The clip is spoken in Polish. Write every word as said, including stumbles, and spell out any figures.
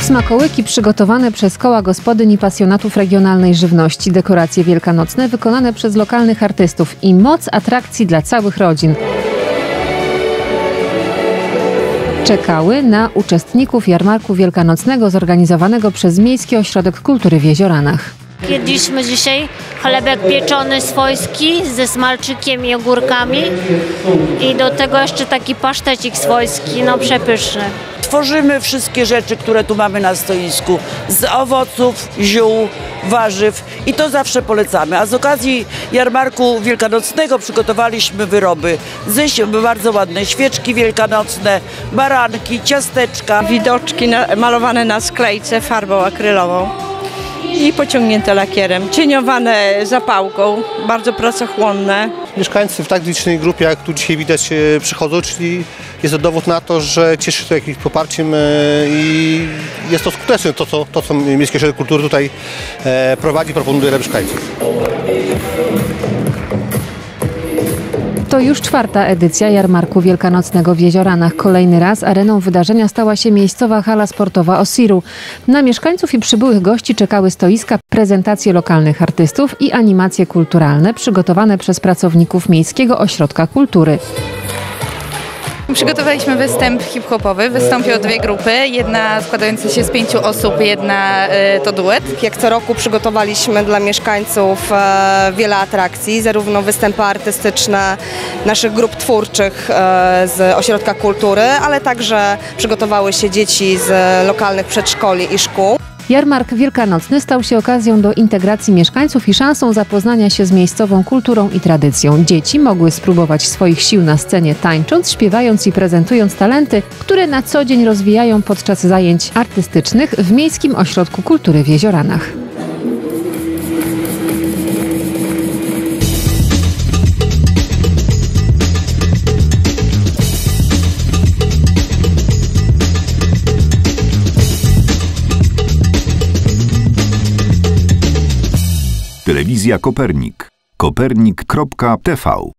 Smakołyki przygotowane przez koła gospodyń i pasjonatów regionalnej żywności, dekoracje wielkanocne wykonane przez lokalnych artystów i moc atrakcji dla całych rodzin czekały na uczestników jarmarku wielkanocnego zorganizowanego przez Miejski Ośrodek Kultury w Jezioranach. Jedliśmy dzisiaj chlebek pieczony swojski ze smalczykiem i ogórkami i do tego jeszcze taki pasztecik swojski, no przepyszny. Tworzymy wszystkie rzeczy, które tu mamy na stoisku, z owoców, ziół, warzyw i to zawsze polecamy. A z okazji jarmarku wielkanocnego przygotowaliśmy wyroby. Ze bardzo ładne świeczki wielkanocne, baranki, ciasteczka. Widoczki malowane na sklejce farbą akrylową i pociągnięte lakierem, cieniowane zapałką, bardzo pracochłonne. Mieszkańcy w tak licznej grupie, jak tu dzisiaj widać, przychodzą, czyli jest to dowód na to, że cieszy się to jakimś poparciem i jest to skuteczne, to co, to, co Miejski Ośrodek Kultury tutaj prowadzi, proponuje dla mieszkańców. To już czwarta edycja jarmarku wielkanocnego w Jezioranach. Kolejny raz areną wydarzenia stała się miejscowa hala sportowa Osiru. Na mieszkańców i przybyłych gości czekały stoiska, prezentacje lokalnych artystów i animacje kulturalne przygotowane przez pracowników Miejskiego Ośrodka Kultury. Przygotowaliśmy występ hip-hopowy. Wystąpiło dwie grupy, jedna składająca się z pięciu osób, jedna to duet. Jak co roku przygotowaliśmy dla mieszkańców wiele atrakcji, zarówno występy artystyczne naszych grup twórczych z Ośrodka Kultury, ale także przygotowały się dzieci z lokalnych przedszkoli i szkół. Jarmark wielkanocny stał się okazją do integracji mieszkańców i szansą zapoznania się z miejscową kulturą i tradycją. Dzieci mogły spróbować swoich sił na scenie, tańcząc, śpiewając i prezentując talenty, które na co dzień rozwijają podczas zajęć artystycznych w Miejskim Ośrodku Kultury w Jezioranach. Telewizja Kopernik. kopernik kropka t v